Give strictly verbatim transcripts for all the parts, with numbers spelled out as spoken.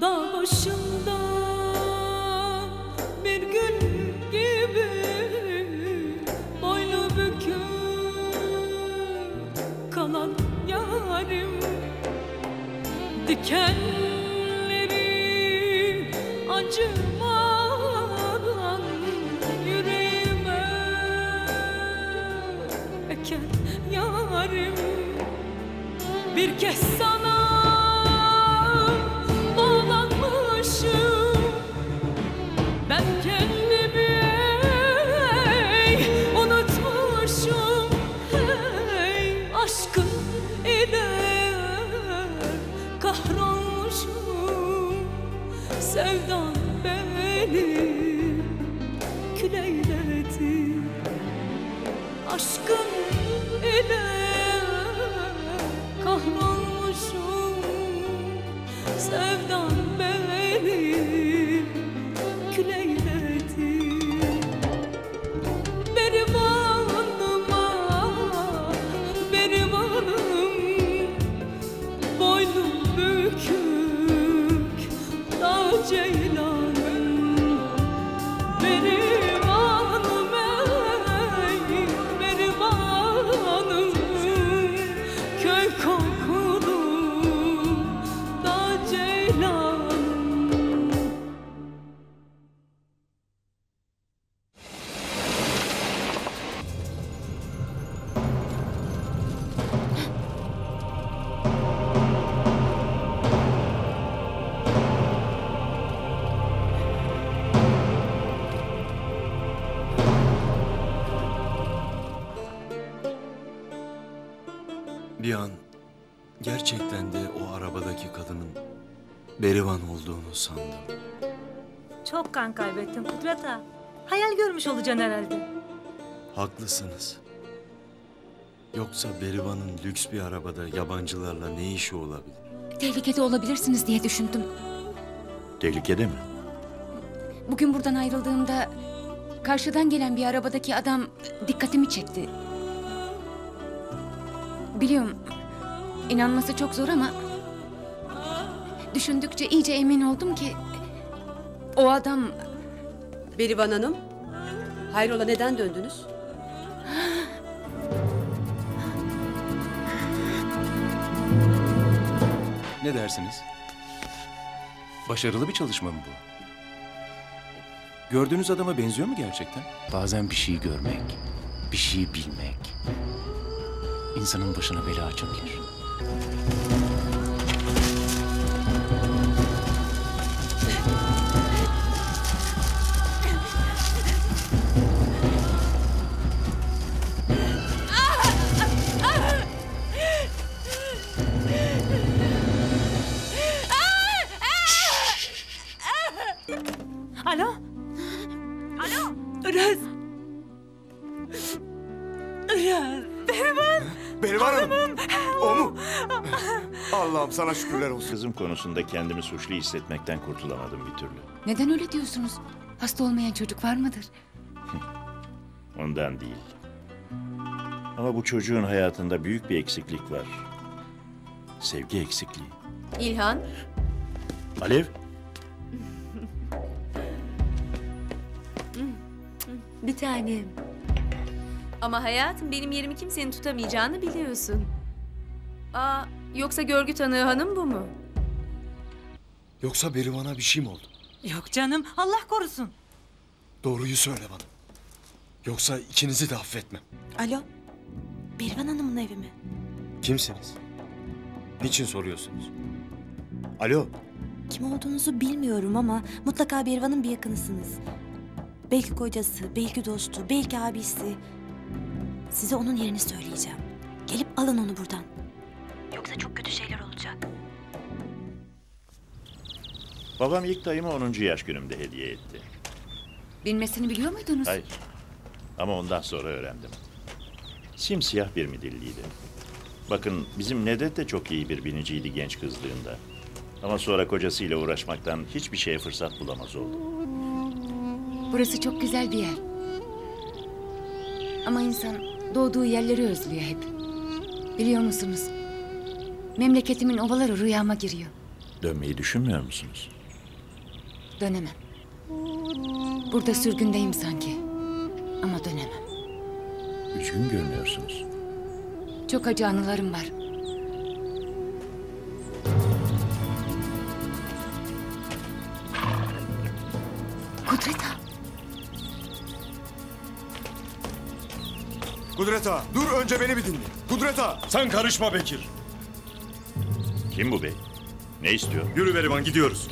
Dağ başında bir gün gibi boynu bükük kalan yarim, dikenleri acımadan yüreğime eken yarim. Bir kez sana ben kendimi ey, unutmuşum hey, aşkın eder kahrolmuşum, sevdan beni kül eyledi, aşkın eder kahrolmuşum, sevdan beni Ceylanım, berivanım ey, berivanım, köy kokulu da ceylanım. Bir an gerçekten de o arabadaki kadının Berivan olduğunu sandım. Çok kan kaybettin Kudret ağa. Hayal görmüş olacaksın herhalde. Haklısınız. Yoksa Berivan'ın lüks bir arabada yabancılarla ne işi olabilir? Tehlikede olabilirsiniz diye düşündüm. Tehlikede mi? Bugün buradan ayrıldığımda karşıdan gelen bir arabadaki adam dikkatimi çekti. Biliyorum, inanması çok zor ama düşündükçe iyice emin oldum ki o adam... Berivan Hanım, hayrola neden döndünüz? Ne dersiniz? Başarılı bir çalışma mı bu? Gördüğünüz adama benziyor mu gerçekten? Bazen bir şey görmek, bir şey bilmek... İnsanın başına bela açabilir. Alo? Alo? Iraz! Iraz! Berivan! Berivan Hanım! O mu? Allah'ım sana şükürler olsun. Kızım konusunda kendimi suçlu hissetmekten kurtulamadım bir türlü. Neden öyle diyorsunuz? Hasta olmayan çocuk var mıdır? Ondan değil. Ama bu çocuğun hayatında büyük bir eksiklik var. Sevgi eksikliği. İlhan. Alev. Bir tanem. Ama hayatım, benim yerimi kimsenin tutamayacağını biliyorsun. Aa, yoksa görgü tanığı hanım bu mu? Yoksa Berivan'a bir şey mi oldu? Yok canım, Allah korusun. Doğruyu söyle bana. Yoksa ikinizi de affetmem. Alo, Berivan Hanım'ın evi mi? Kimsiniz? Niçin soruyorsunuz? Alo. Kim olduğunuzu bilmiyorum ama mutlaka Berivan'ın bir yakınısınız. Belki kocası, belki dostu, belki abisi. Size onun yerini söyleyeceğim. Gelip alın onu buradan. Yoksa çok kötü şeyler olacak. Babam ilk dayıma onuncu yaş günümde hediye etti. Bilmesini biliyor muydunuz? Hayır. Ama ondan sonra öğrendim. Simsiyah bir midilliydi. Bakın bizim Nedet de çok iyi bir biniciydi genç kızlığında. Ama sonra kocasıyla uğraşmaktan hiçbir şeye fırsat bulamaz oldu. Burası çok güzel bir yer. Ama insan doğduğu yerleri özlüyor hep. Biliyor musunuz? Memleketimin ovaları rüyama giriyor. Dönmeyi düşünmüyor musunuz? Dönemem. Burada sürgündeyim sanki. Ama dönemem. Üzgün görünüyorsunuz. Çok acı anılarım var. Kudret ağa. Kudret ağa, dur önce beni bir dinle. Kudret ağa. Sen karışma Bekir. Kim bu bey? Ne istiyor? Yürü Berivan, gidiyoruz.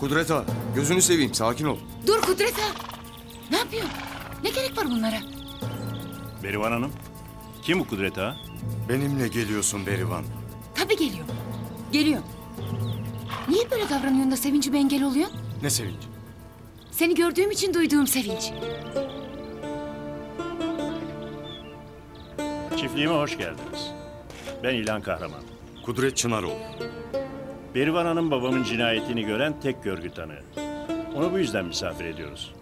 Kudret ağa, gözünü seveyim, sakin ol. Dur Kudret ağa. Ne yapıyorsun? Ne gerek var bunlara? Berivan Hanım, kim bu Kudret ağa? Benimle geliyorsun Berivan. Tabii geliyorum. Geliyorum. Niye böyle davranıyorsun da sevincime engel oluyorsun? Ne sevinci? Seni gördüğüm için duyduğum sevinç. Çiftliğime hoş geldiniz. Ben İlhan Kahraman. Kudret Çınaroğlu. Berivan Hanım babamın cinayetini gören tek görgü tanığı. Onu bu yüzden misafir ediyoruz.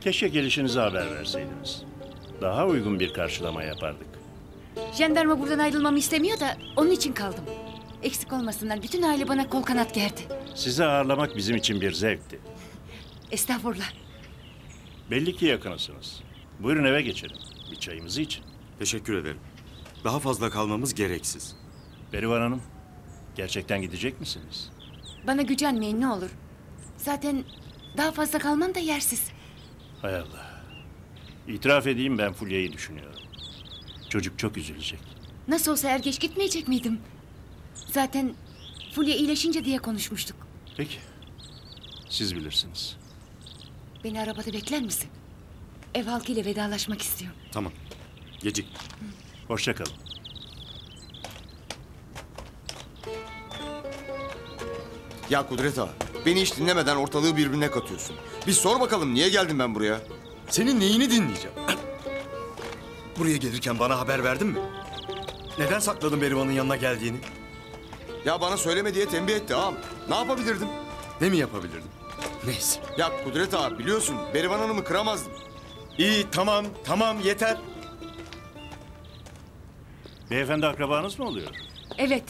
Keşke gelişinize haber verseydiniz. Daha uygun bir karşılama yapardık. Jandarma buradan ayrılmamı istemiyor da onun için kaldım. Eksik olmasınlar, bütün aile bana kol kanat gerdi. Sizi ağırlamak bizim için bir zevkti. Estağfurullah. Belli ki yakınısınız. Buyurun eve geçelim. Bir çayımızı için. Teşekkür ederim. Daha fazla kalmamız gereksiz. Berivan Hanım, gerçekten gidecek misiniz? Bana gücenmeyin ne olur. Zaten daha fazla kalmam da yersiz. Hay Allah. İtiraf edeyim, ben Fulya'yı düşünüyorum. Çocuk çok üzülecek. Nasıl olsa er geç gitmeyecek miydim? Zaten Fulya iyileşince diye konuşmuştuk. Peki. Siz bilirsiniz. Beni arabada bekler misin? Ev halkıyla vedalaşmak istiyorum. Tamam. Gecik. Hoşça kalın. Ya Kudret ağa, beni hiç dinlemeden ortalığı birbirine katıyorsun. Bir sor bakalım, niye geldim ben buraya? Senin neyini dinleyeceğim? Buraya gelirken bana haber verdin mi? Neden sakladın Berivan'ın yanına geldiğini? Ya bana söyleme diye tembih etti ağam. Ne yapabilirdim? Ne mi yapabilirdim? Neyse. Ya Kudret ağa, biliyorsun Berivan Hanım'ı kıramazdım. İyi, tamam tamam, yeter. Beyefendi akrabanız mı oluyor? Evet.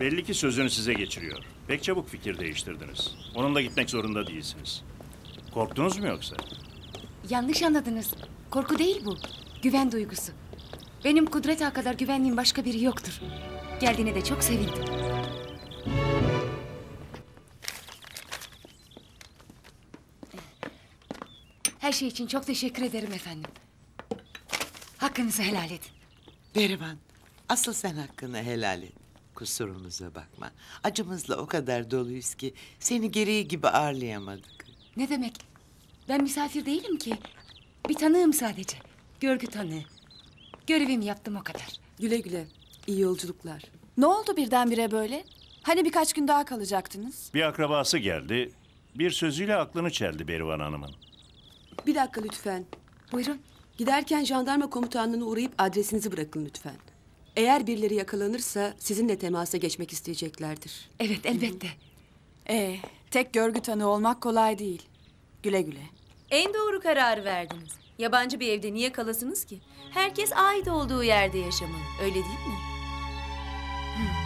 Belli ki sözünü size geçiriyor. Pek çabuk fikir değiştirdiniz. Onunla gitmek zorunda değilsiniz. Korktunuz mu yoksa? Yanlış anladınız. Korku değil bu. Güven duygusu. Benim Kudret ağa kadar güvendiğim başka biri yoktur. Geldiğine de çok sevindim. Her şey için çok teşekkür ederim efendim. Hakkınızı helal edin. Berivan, asıl sen hakkını helal et. Kusurumuza bakma. Acımızla o kadar doluyuz ki seni gereği gibi ağırlayamadık. Ne demek? Ben misafir değilim ki. Bir tanığım sadece. Görgü tanığı. Görevimi yaptım o kadar. Güle güle. İyi yolculuklar. Ne oldu birdenbire böyle? Hani birkaç gün daha kalacaktınız? Bir akrabası geldi. Bir sözüyle aklını çeldi Berivan Hanım'ın. Bir dakika lütfen. Buyurun. Giderken jandarma komutanlığına uğrayıp adresinizi bırakın lütfen. Eğer birileri yakalanırsa sizinle temasa geçmek isteyeceklerdir. Evet, elbette. Ee, tek görgü tanığı olmak kolay değil. Güle güle. En doğru kararı verdiniz. Yabancı bir evde niye kalasınız ki? Herkes ait olduğu yerde yaşamalı. Öyle değil mi? Hmm.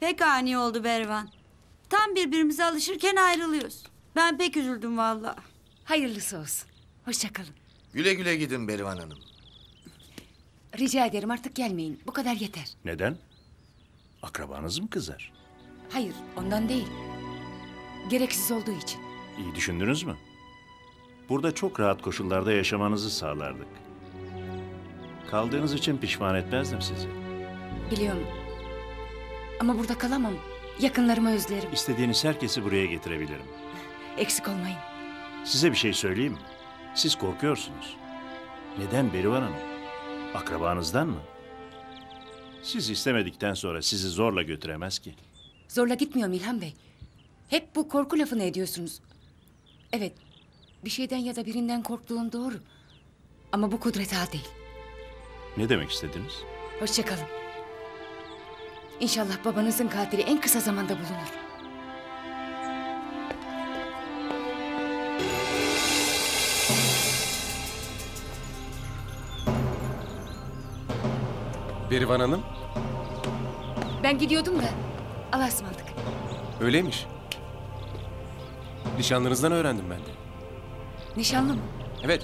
Pek ani oldu Berivan. Tam birbirimize alışırken ayrılıyoruz. Ben pek üzüldüm vallahi. Hayırlısı olsun. Hoşça kalın. Güle güle gidin Berivan Hanım. Rica ederim, artık gelmeyin. Bu kadar yeter. Neden? Akrabanız mı kızar? Hayır, ondan değil. Gereksiz olduğu için. İyi düşündünüz mü? Burada çok rahat koşullarda yaşamanızı sağlardık. Kaldığınız için pişman etmezdim sizi. Biliyorum. Ama burada kalamam. Yakınlarımı özlerim. İstediğiniz herkesi buraya getirebilirim. Eksik olmayın. Size bir şey söyleyeyim mi? Siz korkuyorsunuz. Neden Berivan Hanım? Akrabanızdan mı? Siz istemedikten sonra sizi zorla götüremez ki. Zorla gitmiyorum İlhan Bey. Hep bu korku lafını ediyorsunuz. Evet, bir şeyden ya da birinden korktuğum doğru. Ama bu Kudret Ağa değil. Ne demek istediniz? Hoşça kalın. İnşallah babanızın katili en kısa zamanda bulunur. Berivan Hanım. Ben gidiyordum da Allah'a ısmarladık. Öyleymiş. Nişanlınızdan öğrendim ben de. Nişanlı mı? Evet.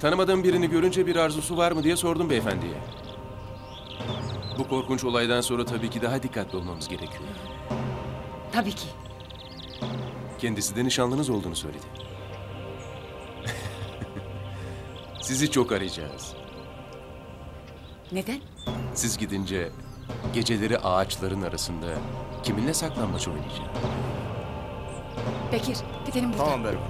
Tanımadığım birini görünce bir arzusu var mı diye sordum beyefendiye. Bu korkunç olaydan sonra tabii ki daha dikkatli olmamız gerekiyor. Tabii ki. Kendisi de nişanlınız olduğunu söyledi. Sizi çok arayacağız. Neden? Siz gidince geceleri ağaçların arasında kiminle saklanmaç oynayacağım. Bekir, gidelim buradan. Tamam Berivan.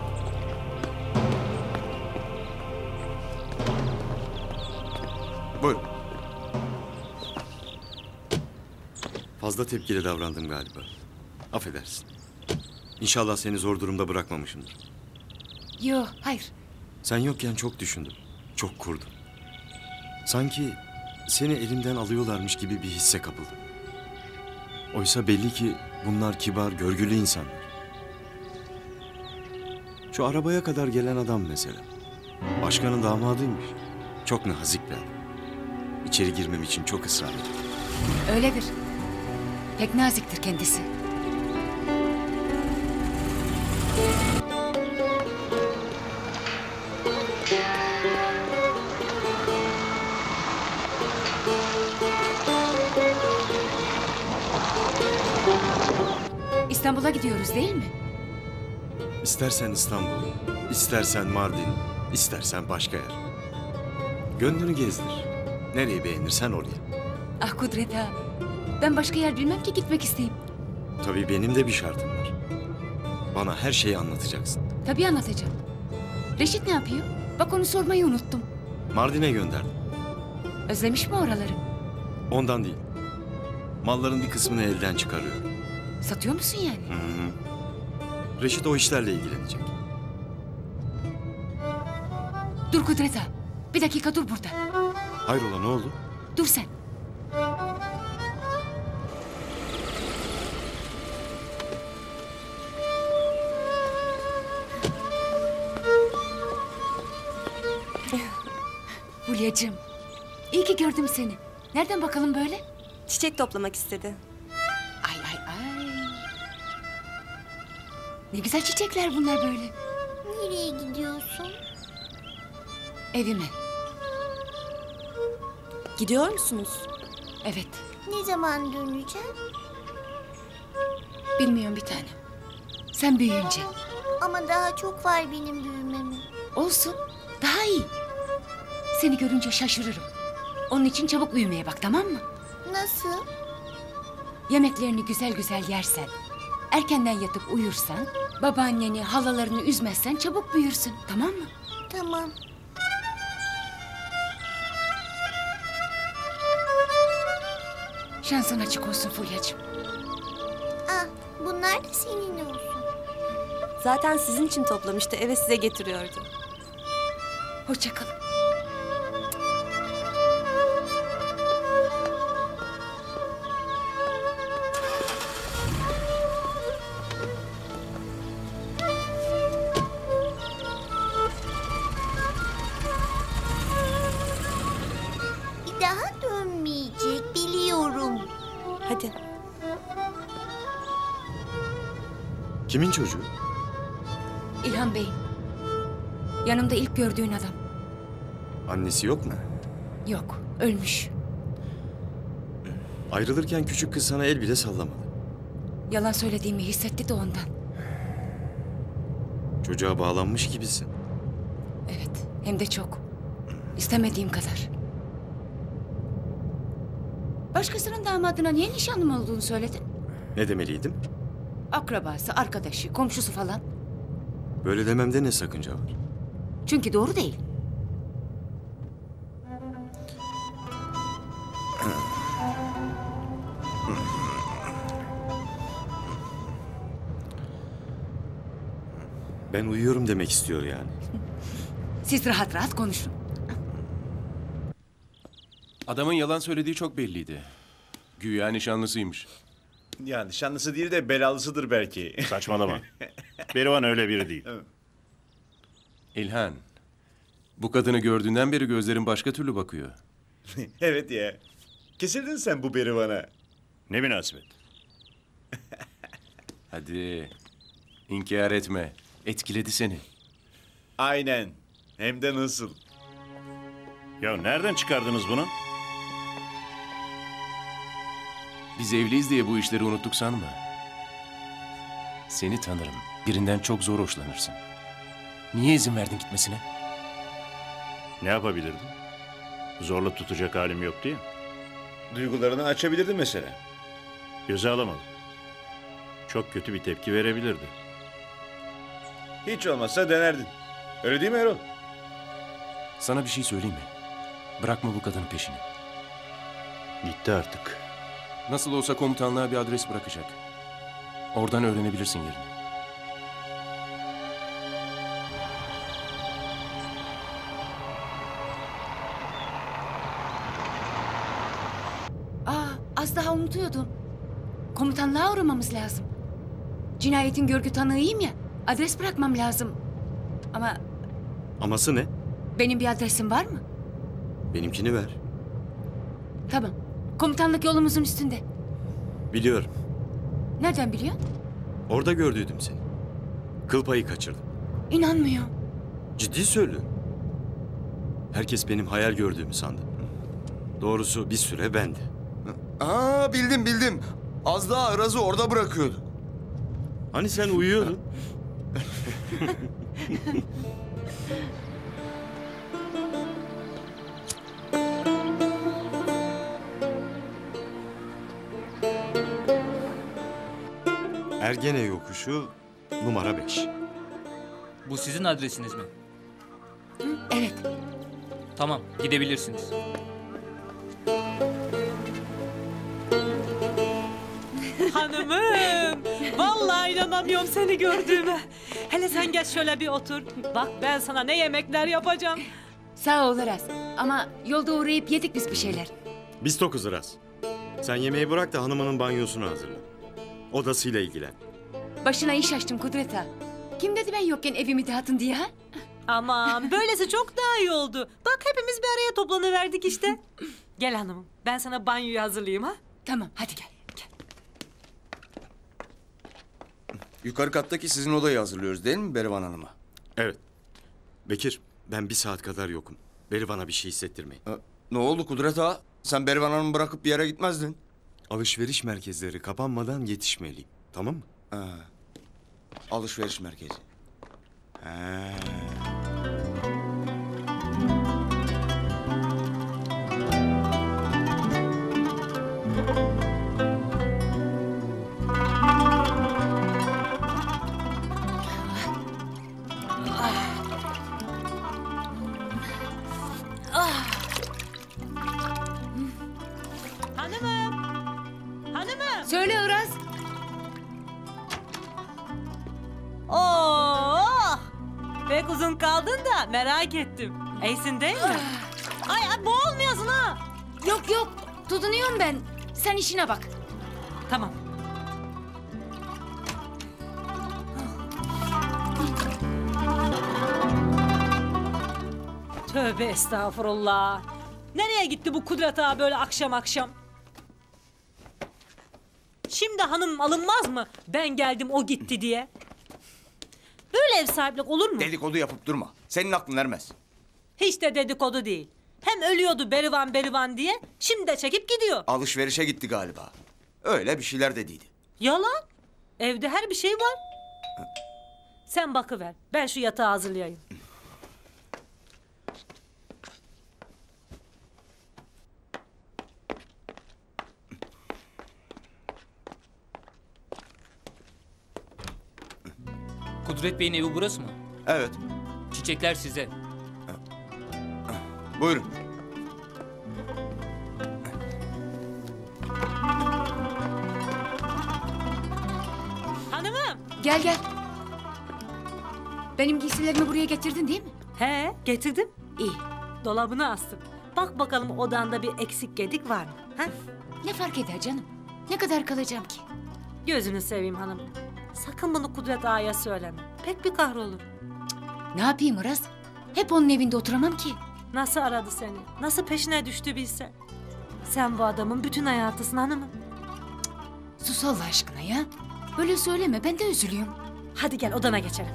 Buyurun. Fazla tepkili davrandım galiba. Affedersin. İnşallah seni zor durumda bırakmamışımdır. Yok, hayır. Sen yokken çok düşündüm, çok kurdum. Sanki seni elimden alıyorlarmış gibi bir hisse kapıldım. Oysa belli ki bunlar kibar, görgülü insanlar. Şu arabaya kadar gelen adam mesela. Başkanın damadıymış. Çok nazik bir adam. İçeri girmem için çok ısrar etti. Öyledir. Pek naziktir kendisi. İstanbul'a gidiyoruz değil mi? İstersen İstanbul, istersen Mardin, istersen başka yer. Gönlünü gezdir. Nereyi beğenirsen oraya. Ah Kudret Ağa, ben başka yer bilmem ki gitmek isteyeyim. Tabii benim de bir şartım var. Bana her şeyi anlatacaksın. Tabii anlatacağım. Reşit ne yapıyor? Bak onu sormayı unuttum. Mardin'e gönderdim. Özlemiş mi oraları? Ondan değil. Malların bir kısmını elden çıkarıyor. Satıyor musun yani? Hı hı. Reşit o işlerle ilgilenecek. Dur Kudret Ağa. Bir dakika dur burada. Hayrola ne oldu? Dur sen. Hulyacığım, iyi ki gördüm seni. Nereden bakalım böyle? Çiçek toplamak istedi. Ay ay ay. Ne güzel çiçekler bunlar böyle. Nereye gidiyorsun? Evime. Gidiyor musunuz? Evet. Ne zaman döneceğim? Bilmiyorum bir tane. Sen büyüyünce. Ama daha çok var benim büyümeme. Olsun, daha iyi. Seni görünce şaşırırım. Onun için çabuk büyümeye bak, tamam mı? Nasıl? Yemeklerini güzel güzel yersen, erkenden yatıp uyursan, babaanneni, halalarını üzmezsen çabuk büyürsün, tamam mı? Tamam. Şansın açık olsun Fulyacığım. Ah, bunlar da senin olsun. Zaten sizin için toplamıştı, eve size getiriyordu. Hoşça kalın. Kimin çocuğu? İlhan Bey'in. Yanımda ilk gördüğün adam. Annesi yok mu? Yok, ölmüş. Ayrılırken küçük kız sana el bile sallamadı. Yalan söylediğimi hissetti de ondan. Çocuğa bağlanmış gibisin. Evet, hem de çok. İstemediğim kadar. Başkasının damadına niye nişanlım olduğunu söyledin? Ne demeliydim? Akrabası, arkadaşı, komşusu falan. Böyle dememde ne sakınca var? Çünkü doğru değil. Ben uyuyorum demek istiyor yani. Siz rahat rahat konuşun. Adamın yalan söylediği çok belliydi. Güya nişanlısıymış. Ya nişanlısı değil de belalısıdır belki. Saçmalama. Berivan öyle biri değil. İlhan, bu kadını gördüğünden beri gözlerin başka türlü bakıyor. Evet ya. Kesildin sen bu Berivan'a. Ne münasebet. Hadi, inkar etme. Etkiledi seni. Aynen. Hem de nasıl. Ya nereden çıkardınız bunu? Biz evliyiz diye bu işleri unuttuk sanma. Seni tanırım. Birinden çok zor hoşlanırsın. Niye izin verdin gitmesine? Ne yapabilirdim? Zorla tutacak halim yok diye. Duygularını açabilirdin mesela. Göze alamadım. Çok kötü bir tepki verebilirdi. Hiç olmazsa denerdin. Öyle değil mi Erol? Sana bir şey söyleyeyim mi? Bırakma bu kadının peşini. Gitti artık. Nasıl olsa komutanlığa bir adres bırakacak. Oradan öğrenebilirsin yerini. Aa, az daha unutuyordum. Komutanlığa uğramamız lazım. Cinayetin görgü tanığıyım ya. Adres bırakmam lazım. Ama... Aması ne? Benim bir adresim var mı? Benimkini ver. Tamam. Komutanlık yolumuzun üstünde. Biliyorum. Nereden biliyorsun? Orada gördüydüm seni. Kıl payı kaçırdım. İnanmıyorum. Ciddi söylüyorum. Herkes benim hayal gördüğümü sandı. Doğrusu bir süre bende. Aa, bildim bildim. Az daha Araz'ı orada bırakıyordu. Hani sen uyuyordun? Ergene yokuşu numara beş. Bu sizin adresiniz mi? Evet. Tamam, gidebilirsiniz. Hanımım, vallahi inanamıyorum seni gördüğüme. Hele sen geç şöyle bir otur. Bak ben sana ne yemekler yapacağım. Sağ ol Aras. Ama yolda uğrayıp yedik biz bir şeyler. Biz tokuz Aras. Sen yemeği bırak da hanımının banyosunu hazırla. Odasıyla ilgilen. Başına iş açtım Kudret ağa. Kim dedi ben yokken evimi dağıtın diye ha? Aman böylesi çok daha iyi oldu. Bak hepimiz bir araya toplanıverdik işte. Gel hanımım, ben sana banyoyu hazırlayayım ha? Tamam, hadi gel. Yukarı kattaki sizin odayı hazırlıyoruz değil mi Berivan Hanım'a? Evet. Bekir, ben bir saat kadar yokum. Berivan'a bir şey hissettirmeyin. Ha, ne oldu Kudret ağa? Sen Berivan Hanım'ı bırakıp bir yere gitmezdin. Alışveriş merkezleri kapanmadan yetişmeliyim. Tamam mı? Ha. Alışveriş merkezi. Ha. Söyle Uras. Oh! Pek uzun kaldın da merak ettim. İyisin değil mi? Ay, ay boğulmuyorsun ha. Yok yok, tutunuyorum ben. Sen işine bak. Tamam. Tövbe estağfurullah. Nereye gitti bu Kudret ağa böyle akşam akşam? Şimdi hanım alınmaz mı? Ben geldim o gitti diye. Böyle ev sahiplik olur mu? Dedikodu yapıp durma. Senin aklın ermez. Hiç de dedikodu değil. Hem ölüyordu Berivan Berivan diye. Şimdi de çekip gidiyor. Alışverişe gitti galiba. Öyle bir şeyler dediydi. Yalan. Evde her bir şey var. Ha. Sen bakıver. Ben şu yatağı hazırlayayım. Nusret Bey'in evi burası mı? Evet. Çiçekler size. Buyurun. Hanımım. Gel gel. Benim giysilerimi buraya getirdin değil mi? He, getirdim. İyi. Dolabına astım. Bak bakalım odanda bir eksik gedik var mı? Ha? Ne fark eder canım? Ne kadar kalacağım ki? Gözünü seveyim hanım. Sakın bunu Kudret Ağa'ya söyleme. Pek bir kahrolur. Ne yapayım Iraz? Hep onun evinde oturamam ki. Nasıl aradı seni? Nasıl peşine düştü bilse. Sen bu adamın bütün hayatısın hanımım. Cık, sus Allah aşkına ya. Böyle söyleme, ben de üzülüyorum. Hadi gel odana geçelim.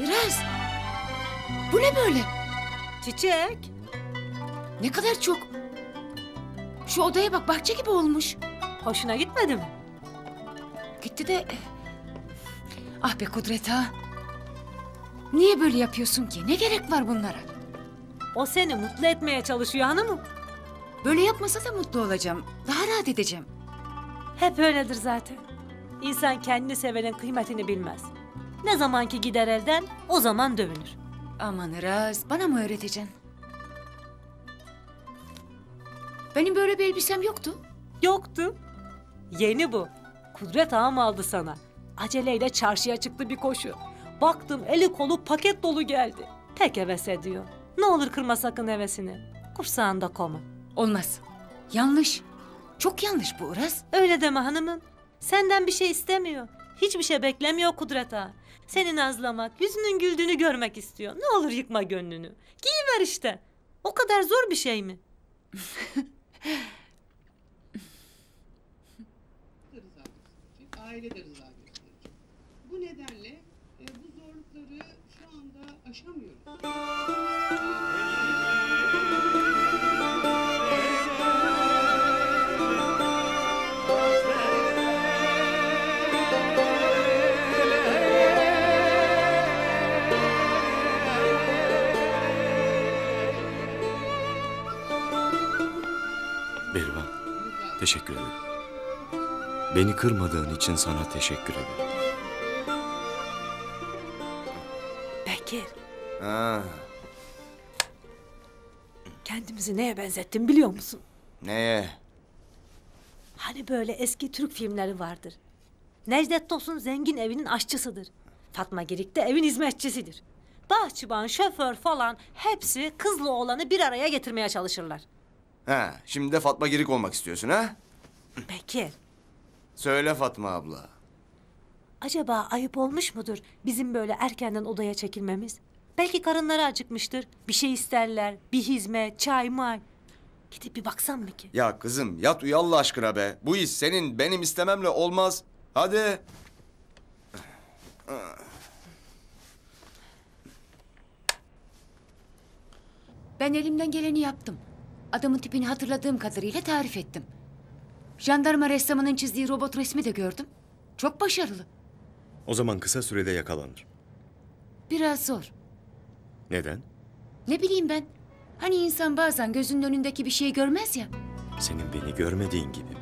Iraz! Bu ne böyle? Çiçek. Ne kadar çok. Şu odaya bak, bahçe gibi olmuş. Hoşuna gitmedi mi? Gitti de... Ah be Kudret Ağa. Niye böyle yapıyorsun ki? Ne gerek var bunlara? O seni mutlu etmeye çalışıyor hanımım. Böyle yapmasa da mutlu olacağım. Daha rahat edeceğim. Hep öyledir zaten. İnsan kendini sevenin kıymetini bilmez. Ne zamanki gider elden, o zaman dövünür. Aman Iraz, bana mı öğreteceksin? Benim böyle bir elbisem yoktu. Yoktu. Yeni bu. Kudret Ağam aldı sana. Aceleyle çarşıya çıktı bir koşu. Baktım eli kolu paket dolu geldi. Pek heves ediyor. Ne olur kırma sakın hevesini. Kursağında koma. Olmaz. Yanlış. Çok yanlış bu Iraz. Öyle deme hanımım. Senden bir şey istemiyor. Hiçbir şey beklemiyor Kudret Ağa. Seni nazlamak, yüzünün güldüğünü görmek istiyor. Ne olur yıkma gönlünü. Giyiver işte. O kadar zor bir şey mi? Aile de rıza gösterir. Bu nedenle e, bu zorlukları şu anda aşamıyoruz. Berivan, teşekkür ederim. Beni kırmadığın için sana teşekkür ederim. Bekir. Ha. Kendimizi neye benzettin biliyor musun? Neye? Hani böyle eski Türk filmleri vardır. Necdet Tosun zengin evinin aşçısıdır. Fatma Girik de evin hizmetçisidir. Bahçıvan, şoför falan hepsi kızla oğlanı bir araya getirmeye çalışırlar. Ha, şimdi de Fatma Girik olmak istiyorsun ha? Bekir. Söyle Fatma abla. Acaba ayıp olmuş mudur bizim böyle erkenden odaya çekilmemiz? Belki karınları acıkmıştır. Bir şey isterler. Bir hizmet, çay, may. Gidip bir baksan mı ki? Ya kızım yat uyu Allah aşkına be. Bu iş senin benim istememle olmaz. Hadi. Ben elimden geleni yaptım. Adamın tipini hatırladığım kadarıyla tarif ettim. Jandarma ressamının çizdiği robot resmi de gördüm. Çok başarılı. O zaman kısa sürede yakalanır. Biraz zor. Neden? Ne bileyim ben. Hani insan bazen gözünün önündeki bir şey görmez ya. Senin beni görmediğin gibi.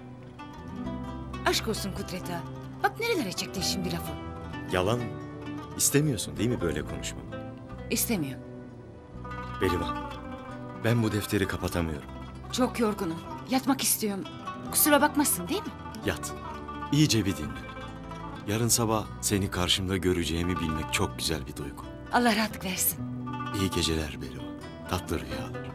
Aşk olsun Kudret Ağa. Bak nerelere çektin şimdi lafı. Yalan. İstemiyorsun değil mi böyle konuşmamı? İstemiyorum. Berivan. Ben bu defteri kapatamıyorum. Çok yorgunum. Yatmak istiyorum. Kusura bakmasın değil mi? Yat. İyice bir dinle. Yarın sabah seni karşımda göreceğimi bilmek çok güzel bir duygu. Allah rahatlık versin. İyi geceler Berivan. Tatlı rüyalar.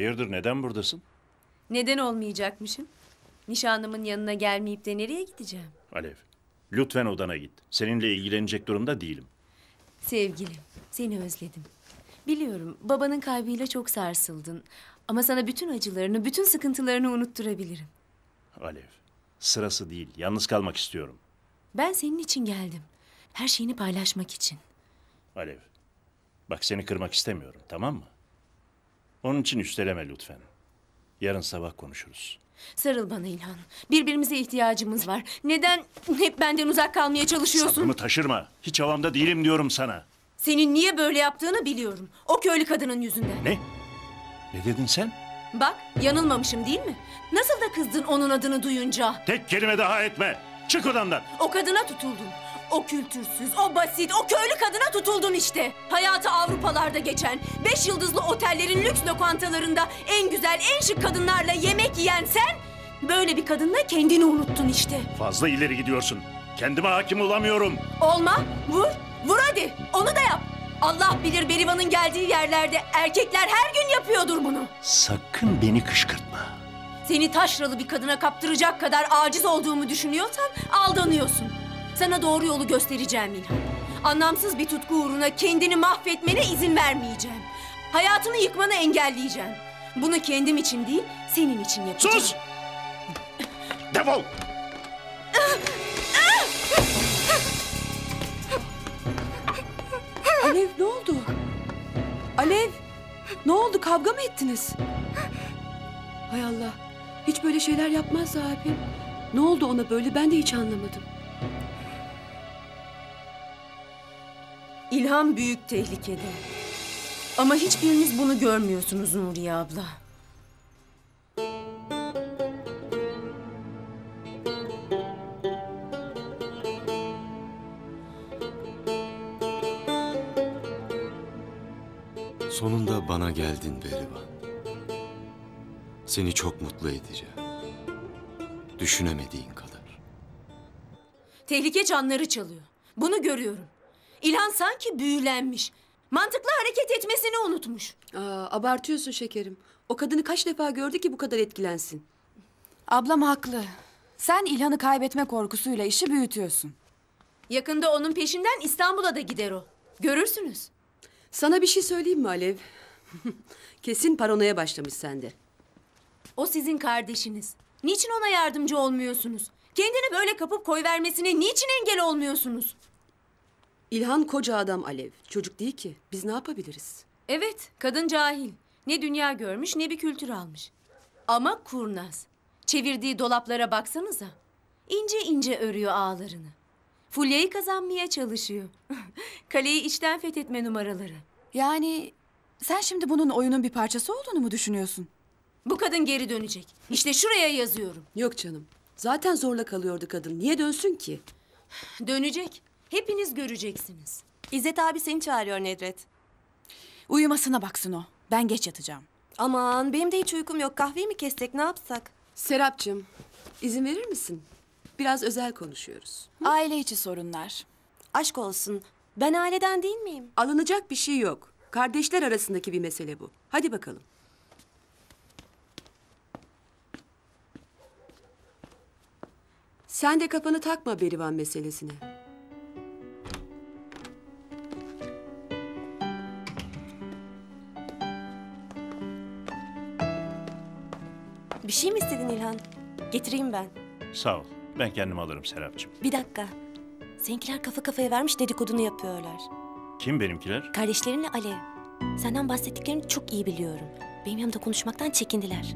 Hayırdır, neden buradasın? Neden olmayacakmışım? Nişanlımın yanına gelmeyip de nereye gideceğim? Alev, Lütfen odana git. Seninle ilgilenecek durumda değilim. Sevgilim, seni özledim. Biliyorum, babanın kaybıyla çok sarsıldın. Ama sana bütün acılarını, bütün sıkıntılarını unutturabilirim. Alev, sırası değil. Yalnız kalmak istiyorum. Ben senin için geldim. Her şeyini paylaşmak için. Alev, bak seni kırmak istemiyorum, tamam mı? Onun için üsteleme lütfen. Yarın sabah konuşuruz. Sarıl bana İlhan. Birbirimize ihtiyacımız var. Neden hep benden uzak kalmaya çalışıyorsun? Sabrımı taşırma. Hiç havamda değilim diyorum sana. Senin niye böyle yaptığını biliyorum. O köylü kadının yüzünden. Ne? Ne dedin sen? Bak, yanılmamışım değil mi? Nasıl da kızdın onun adını duyunca? Tek kelime daha etme. Çık odamdan. O kadına tutuldun. O kültürsüz, o basit, o köylü kadına tutuldun işte. Hayatı Avrupalarda geçen, beş yıldızlı otellerin lüks lokantalarında en güzel, en şık kadınlarla yemek yiyen sen, böyle bir kadınla kendini unuttun işte. Fazla ileri gidiyorsun. Kendime hakim olamıyorum. Olma, vur, vur hadi. Onu da yap. Allah bilir Berivan'ın geldiği yerlerde erkekler her gün yapıyordur bunu. Sakın beni kışkırtma. Seni taşralı bir kadına kaptıracak kadar aciz olduğumu düşünüyorsan aldanıyorsun. Sana doğru yolu göstereceğim İlhan. Anlamsız bir tutku uğruna kendini mahvetmene izin vermeyeceğim. Hayatını yıkmanı engelleyeceğim. Bunu kendim için değil, senin için yapacağım. Sus! Defol! Alev, ne oldu? Alev, ne oldu? Kavga mı ettiniz? Hay Allah, hiç böyle şeyler yapmaz abim. Ne oldu ona böyle? Ben de hiç anlamadım. İlhan büyük tehlikede. Ama hiçbiriniz bunu görmüyorsunuz Nuriye abla. Sonunda bana geldin Berivan. Seni çok mutlu edeceğim. Düşünemediğin kadar. Tehlike çanları çalıyor. Bunu görüyorum. İlhan sanki büyülenmiş. Mantıklı hareket etmesini unutmuş. Aa, abartıyorsun şekerim. O kadını kaç defa gördü ki bu kadar etkilensin? Ablam haklı. Sen İlhan'ı kaybetme korkusuyla işi büyütüyorsun. Yakında onun peşinden İstanbul'a da gider o. Görürsünüz. Sana bir şey söyleyeyim mi Alev? Kesin paranoya başlamış sende. O sizin kardeşiniz. Niçin ona yardımcı olmuyorsunuz? Kendini böyle kapıp koyvermesine niçin engel olmuyorsunuz? İlhan koca adam Alev. Çocuk değil ki. Biz ne yapabiliriz? Evet, kadın cahil. Ne dünya görmüş ne bir kültür almış. Ama kurnaz. Çevirdiği dolaplara baksanıza. İnce ince örüyor ağlarını. Fulya'yı kazanmaya çalışıyor. Kaleyi içten fethetme numaraları. Yani sen şimdi bunun oyunun bir parçası olduğunu mu düşünüyorsun? Bu kadın geri dönecek. İşte şuraya yazıyorum. Yok canım. Zaten zorla kalıyordu kadın. Niye dönsün ki? Dönecek. Hepiniz göreceksiniz. İzzet abi seni çağırıyor Nedret. Uyumasına baksın o. Ben geç yatacağım. Aman benim de hiç uykum yok. Kahveyi mi kessek, ne yapsak? Serapcığım, izin verir misin? Biraz özel konuşuyoruz. Hı? Aile içi sorunlar. Aşk olsun. Ben aileden değil miyim? Alınacak bir şey yok. Kardeşler arasındaki bir mesele bu. Hadi bakalım. Sen de kafanı takma Berivan meselesine. Bir şey mi istedin İlhan? Getireyim ben. Sağ ol. Ben kendim alırım Serapcığım. Bir dakika. Seninkiler kafa kafaya vermiş, dedikodunu yapıyorlar. Kim benimkiler? Kardeşlerinle Alev. Senden bahsettiklerini çok iyi biliyorum. Benim yanımda konuşmaktan çekindiler.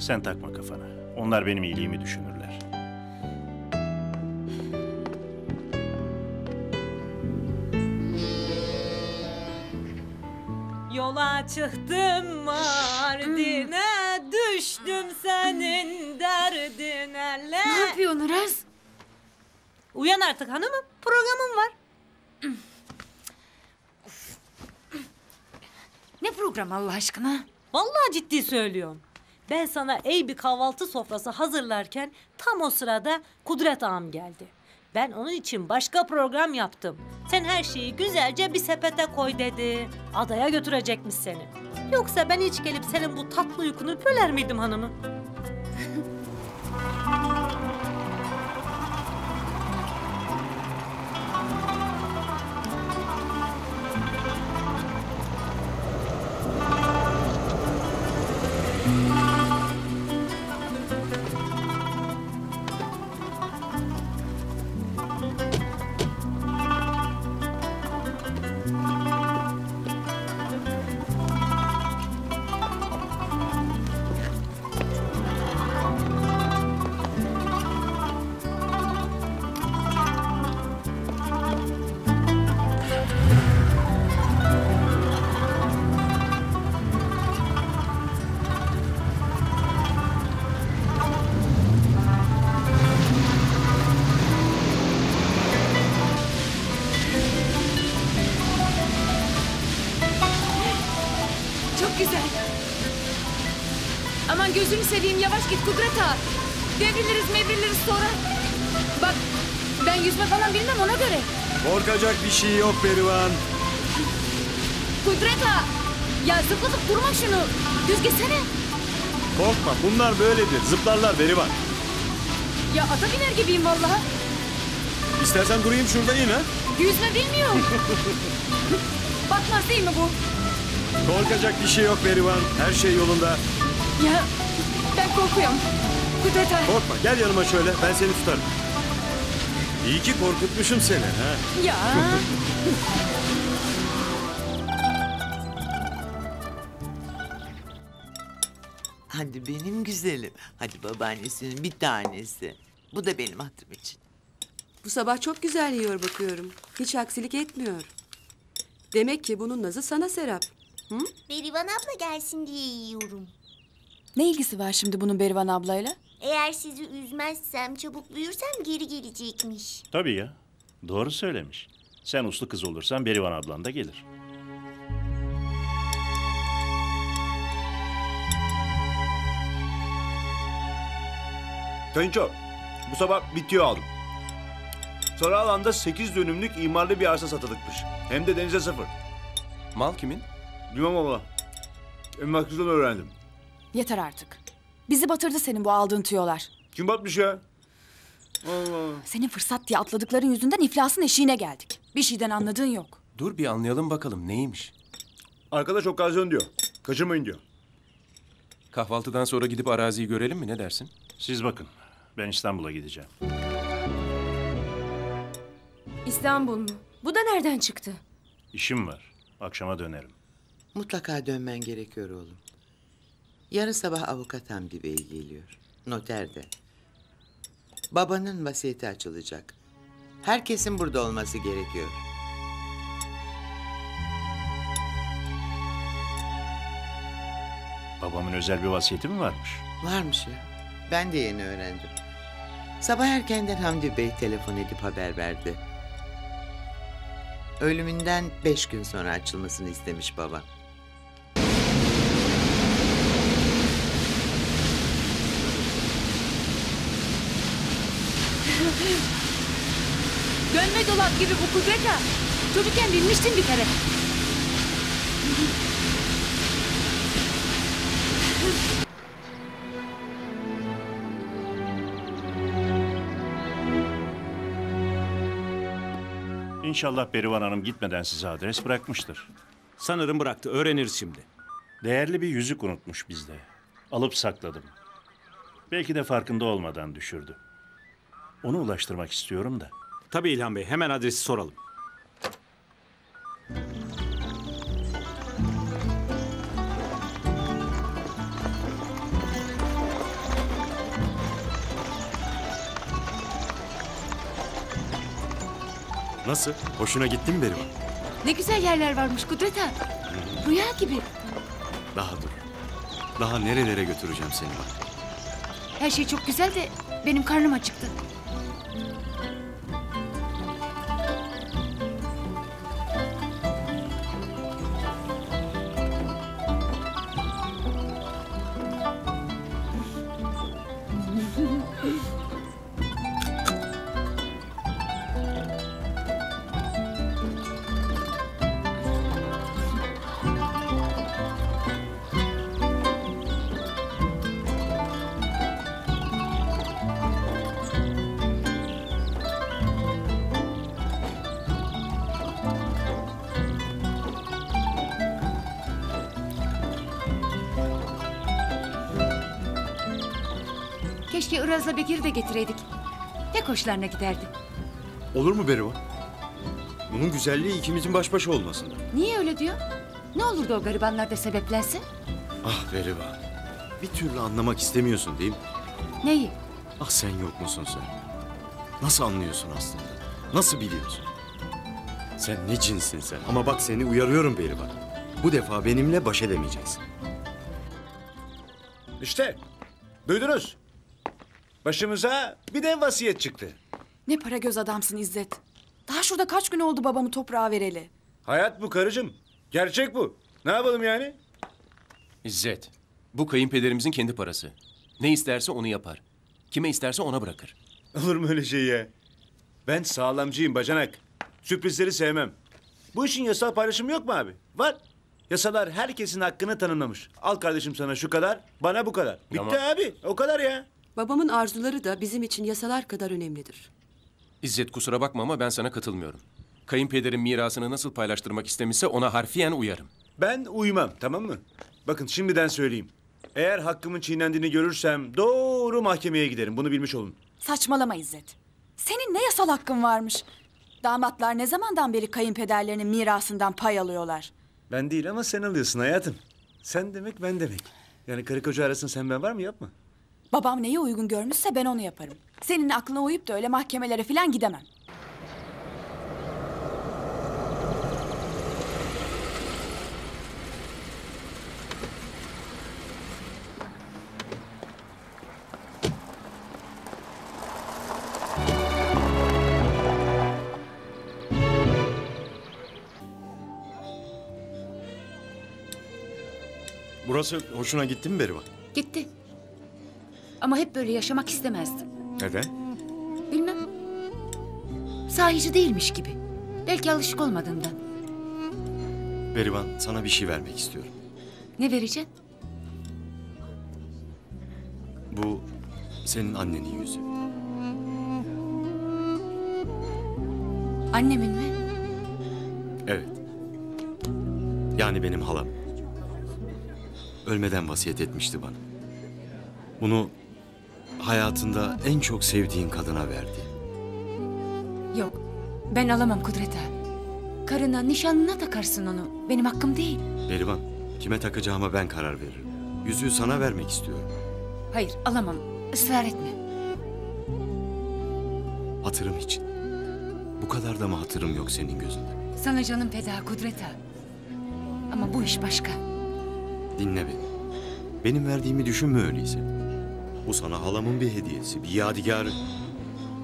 Sen takma kafana. Onlar benim iyiliğimi düşünürler. Yola çıktım Mardin'e. Düştüm senin derdine. Ne yapıyorsun Uras? Uyan artık hanımım. Programım var. Ne program Allah aşkına? Vallahi ciddi söylüyorum. Ben sana ey bir kahvaltı sofrası hazırlarken tam o sırada Kudret ağam geldi. Ben onun için başka program yaptım. Sen her şeyi güzelce bir sepete koy dedi. Adaya götürecekmiş seni. Yoksa ben hiç gelip senin bu tatlı uykunu böler miydim hanımım? gözünü seveyim, yavaş git Kudret ağa. Devriliriz mevriliriz sonra. Bak ben yüzme falan bilmem, ona göre. Korkacak bir şey yok Berivan. Kudret ağa, ya zıplatıp durma şunu. Düz geçsene. Korkma, bunlar böyledir, zıplarlar Berivan. Ya ata biner gibiyim vallahi. İstersen durayım şurada yine. Yüzme bilmiyorum. Batmaz değil mi bu? Korkacak bir şey yok Berivan. Her şey yolunda. Ya ben korkuyorum. Kudret ağa. Korkma, gel yanıma şöyle. Ben seni tutarım. İyi ki korkutmuşum seni. He? Ya. Hadi benim güzelim. Hadi babaannesinin bir tanesi. Bu da benim hatırım için. Bu sabah çok güzel yiyor bakıyorum. Hiç aksilik etmiyor. Demek ki bunun nazı sana Serap. Hı? Berivan abla gelsin diye yiyorum. Ne ilgisi var şimdi bunun Berivan ablayla? Eğer sizi üzmezsem, çabuk büyürsem geri gelecekmiş. Tabii ya. Doğru söylemiş. Sen uslu kız olursan Berivan ablan da gelir. Kayınço, bu sabah bir tüyo aldım. Sarı alanda sekiz dönümlük imarlı bir arsa satılıkmış. Hem de denize sıfır. Mal kimin? Bilmem abla. Emlak kızdan öğrendim. Yeter artık. Bizi batırdı senin bu aldığın tüyolar. Kim batmış ya? Allah. Senin fırsat diye atladıkların yüzünden iflasın eşiğine geldik. Bir şeyden anladığın yok. Dur bir anlayalım bakalım neymiş. Arkadaş okazyon diyor. Kaçırmayın diyor. Kahvaltıdan sonra gidip araziyi görelim mi, ne dersin? Siz bakın. Ben İstanbul'a gideceğim. İstanbul mu? Bu da nereden çıktı? İşim var. Akşama dönerim. Mutlaka dönmen gerekiyor oğlum. Yarın sabah avukat Hamdi Bey geliyor. Noter de. Babanın vasiyeti açılacak. Herkesin burada olması gerekiyor. Babamın özel bir vasiyeti mi varmış? Varmış ya. Ben de yeni öğrendim. Sabah erkenden Hamdi Bey telefon edip haber verdi. Ölümünden beş gün sonra açılmasını istemiş baba. Dönme dolap gibi bu Kudret ağa. Çocukken bilmiştin bir kere. İnşallah Berivan Hanım gitmeden size adres bırakmıştır. Sanırım bıraktı, öğreniriz şimdi. Değerli bir yüzük unutmuş bizde. Alıp sakladım. Belki de farkında olmadan düşürdü. Onu ulaştırmak istiyorum da. Tabii İlhan Bey, hemen adresi soralım. Nasıl? Hoşuna gitti mi Berivan? Ne güzel yerler varmış Kudret ağa. Hmm. Rüya gibi. Daha dur. Daha nerelere götüreceğim seni bak. Her şey çok güzel de benim karnım acıktı. Keşke Iraz'la Bekir'i de getireydik. Tek hoşlarına giderdi. Olur mu Berivan? Bunun güzelliği ikimizin baş başa olmasında. Niye öyle diyor? Ne olurdu o garibanlar da sebeplensin? Ah Berivan. Bir türlü anlamak istemiyorsun değil mi? Neyi? Ah sen yok musun sen? Nasıl anlıyorsun aslında? Nasıl biliyorsun? Sen ne cinsin sen? Ama bak seni uyarıyorum Berivan. Bu defa benimle baş edemeyeceksin. İşte. Duydunuz. Başımıza bir de vasiyet çıktı. Ne para göz adamsın İzzet. Daha şurada kaç gün oldu babamı toprağa vereli. Hayat bu karıcığım. Gerçek bu. Ne yapalım yani? İzzet, Bu kayınpederimizin kendi parası. Ne isterse onu yapar. Kime isterse ona bırakır. Olur mu öyle şey ya? Ben sağlamcıyım bacanak. Sürprizleri sevmem. Bu işin yasal paylaşımı yok mu abi? Var. Yasalar herkesin hakkını tanımlamış. Al kardeşim sana şu kadar, bana bu kadar. Bitti tamam abi, o kadar ya. Babamın arzuları da bizim için yasalar kadar önemlidir. İzzet kusura bakma ama ben sana katılmıyorum. Kayınpederin mirasını nasıl paylaştırmak istemişse ona harfiyen uyarım. Ben uymam, tamam mı? Bakın şimdiden söyleyeyim. Eğer hakkımın çiğnendiğini görürsem doğru mahkemeye giderim. Bunu bilmiş olun. Saçmalama İzzet. Senin ne yasal hakkın varmış? Damatlar ne zamandan beri kayınpederlerinin mirasından pay alıyorlar? Ben değil ama sen alıyorsun hayatım. Sen demek ben demek. Yani karı koca arasında sen ben var mı, yapma. Babam neye uygun görmüşse ben onu yaparım. Senin aklına uyup da öyle mahkemelere falan gidemem. Burası hoşuna gitti mi Berivan? Gitti. Ama hep böyle yaşamak istemezdim. Neden? Bilmem. Sahici değilmiş gibi. Belki alışık olmadığımdan. Berivan, sana bir şey vermek istiyorum. Ne vereceksin? Bu senin annenin yüzü. Annemin mi? Evet. Yani benim halam. Ölmeden vasiyet etmişti bana. Bunu hayatında en çok sevdiğin kadına verdi. Yok, ben alamam Kudret abi. Karına, nişanlına takarsın onu. Benim hakkım değil. Berivan, kime takacağıma ben karar veririm. Yüzüğü sana vermek istiyorum. Hayır, alamam. Israr etme. Hatırım için. Bu kadar da mı hatırım yok senin gözünde? Sana canım feda Kudret abi. Ama bu iş başka. Dinle beni. Benim verdiğimi düşünme öyleyse. Bu sana halamın bir hediyesi, bir yadigarı.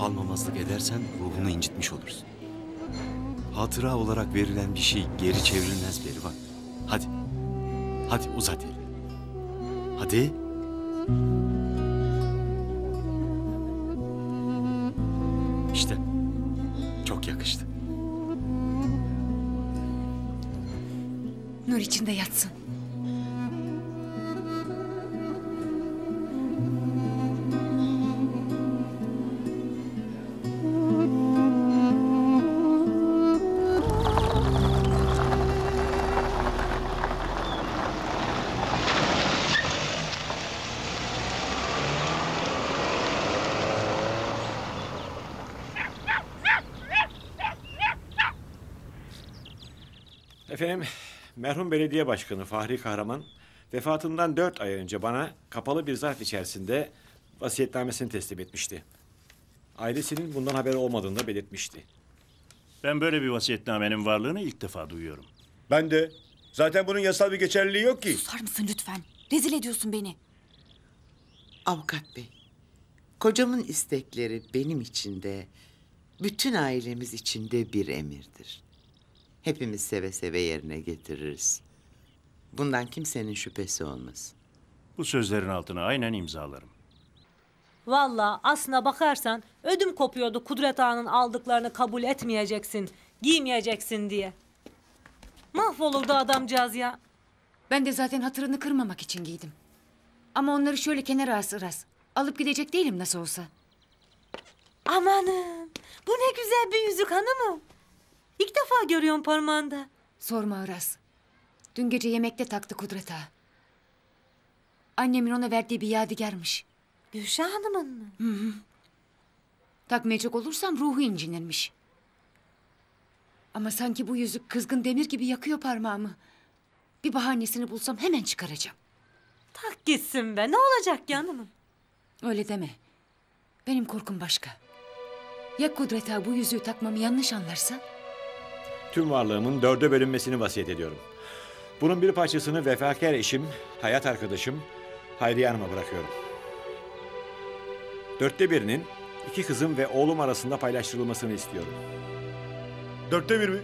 Almamazlık edersen ruhunu incitmiş olursun. Hatıra olarak verilen bir şey geri çevrilmez Berivan. Hadi. Hadi uzat elini. Hadi. İşte. Çok yakıştı. Nur içinde yatsın. Efendim, merhum belediye başkanı Fahri Kahraman vefatından dört ay önce bana kapalı bir zarf içerisinde vasiyetnamesini teslim etmişti. Ailesinin bundan haberi olmadığını da belirtmişti. Ben böyle bir vasiyetnamenin varlığını ilk defa duyuyorum. Ben de. Zaten bunun yasal bir geçerliliği yok ki. Susar mısın lütfen? Rezil ediyorsun beni. Avukat bey, kocamın istekleri benim için de bütün ailemiz için de bir emirdir. Hepimiz seve seve yerine getiririz. Bundan kimsenin şüphesi olmaz. Bu sözlerin altına aynen imzalarım. Vallahi aslına bakarsan ödüm kopuyordu Kudret Ağa'nın aldıklarını kabul etmeyeceksin, giymeyeceksin diye. Mahvolurdu adamcağız ya. Ben de zaten hatırını kırmamak için giydim. Ama onları şöyle kenara asırız. Alıp gidecek değilim nasıl olsa. Amanın, bu ne güzel bir yüzük hanımım. İlk defa görüyorum parmağında. Sorma Aras. Dün gece yemekte taktı Kudret Ağa. Annemin ona verdiği bir yadigarmış. Gülşah Hanım'ın mı? Hı hı. Takmayacak olursam ruhu incinirmiş. Ama sanki bu yüzük kızgın demir gibi yakıyor parmağımı. Bir bahanesini bulsam hemen çıkaracağım. Tak gitsin be. Ne olacak ya hanımım? Öyle deme. Benim korkum başka. Ya Kudret Ağa bu yüzüğü takmamı yanlış anlarsa? Tüm varlığımın dörde bölünmesini vasiyet ediyorum. Bunun bir parçasını vefakar eşim, hayat arkadaşım Hayriye Hanım'a bırakıyorum. Dörtte birinin iki kızım ve oğlum arasında paylaştırılmasını istiyorum. Dörtte bir mi?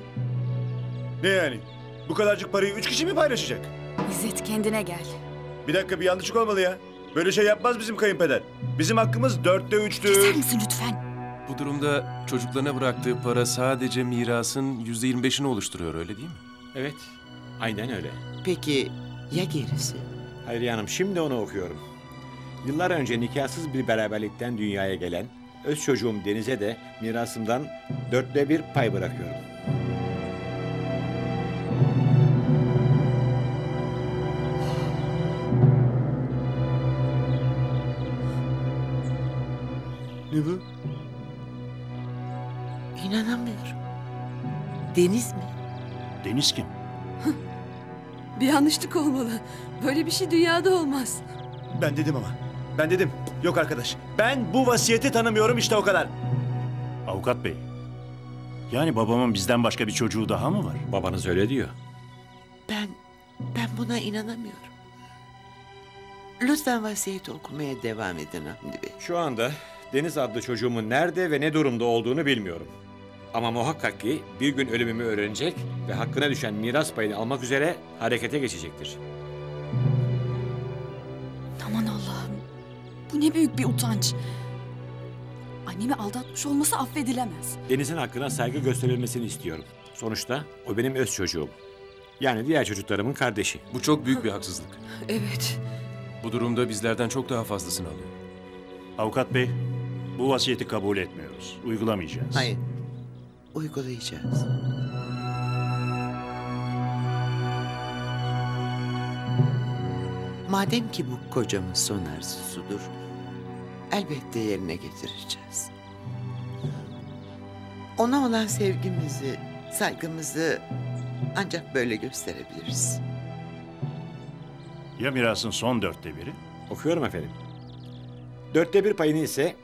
Ne yani? Bu kadarcık parayı üç kişi mi paylaşacak? İzzet kendine gel. Bir dakika, bir yanlışlık olmalı ya. Böyle şey yapmaz bizim kayınpeder. Bizim hakkımız dörtte üçtür. Keser misin lütfen? Bu durumda çocuklarına bıraktığı para sadece mirasın yüzde yirmi beşini oluşturuyor, öyle değil mi? Evet, aynen öyle. Peki ya gerisi? Hayriye Hanım, şimdi onu okuyorum. Yıllar önce nikahsız bir beraberlikten dünyaya gelen öz çocuğum Deniz'e de mirasımdan dörtte bir pay bırakıyorum. Ne bu? İnanamıyorum. Deniz mi? Deniz kim? Bir yanlışlık olmalı. Böyle bir şey dünyada olmaz. Ben dedim ama. Ben dedim. Yok arkadaş. Ben bu vasiyeti tanımıyorum, işte o kadar. Avukat bey. Yani babamın bizden başka bir çocuğu daha mı var? Babanız öyle diyor. Ben, ben buna inanamıyorum. Lütfen vasiyeti okumaya devam edin Hamdi Bey. Şu anda Deniz adlı çocuğumun nerede ve ne durumda olduğunu bilmiyorum. Ama muhakkak ki bir gün ölümümü öğrenecek ve hakkına düşen miras payını almak üzere harekete geçecektir. Aman Allah'ım. Bu ne büyük bir utanç. Annemi aldatmış olması affedilemez. Deniz'in hakkına saygı gösterilmesini istiyorum. Sonuçta o benim öz çocuğum. Yani diğer çocuklarımın kardeşi. Bu çok büyük bir haksızlık. Evet. Bu durumda bizlerden çok daha fazlasını alıyor. Avukat bey, bu vasiyeti kabul etmiyoruz. Uygulamayacağız. Hayır. Uygulayacağız. Madem ki bu kocamın son arzusudur, elbette yerine getireceğiz. Ona olan sevgimizi, saygımızı ancak böyle gösterebiliriz. Ya mirasın son dörtte biri? Okuyorum efendim. Dörtte bir payını ise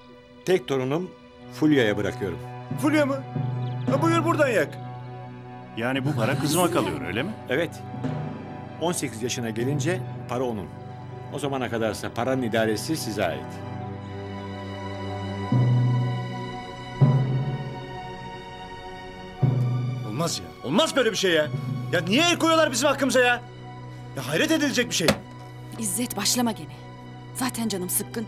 tek torunum Fulya'ya bırakıyorum. Fulya mı? Ha, buyur buradan yak. Yani bu para kızıma kalıyor, öyle mi? Evet. on sekiz yaşına gelince para onun. O zamana kadarsa paranın idaresi size ait. Olmaz ya. Olmaz böyle bir şey ya. Ya niye el koyuyorlar bizim hakkımıza ya? Ya hayret edilecek bir şey. İzzet, başlama gene. Zaten canım sıkkın.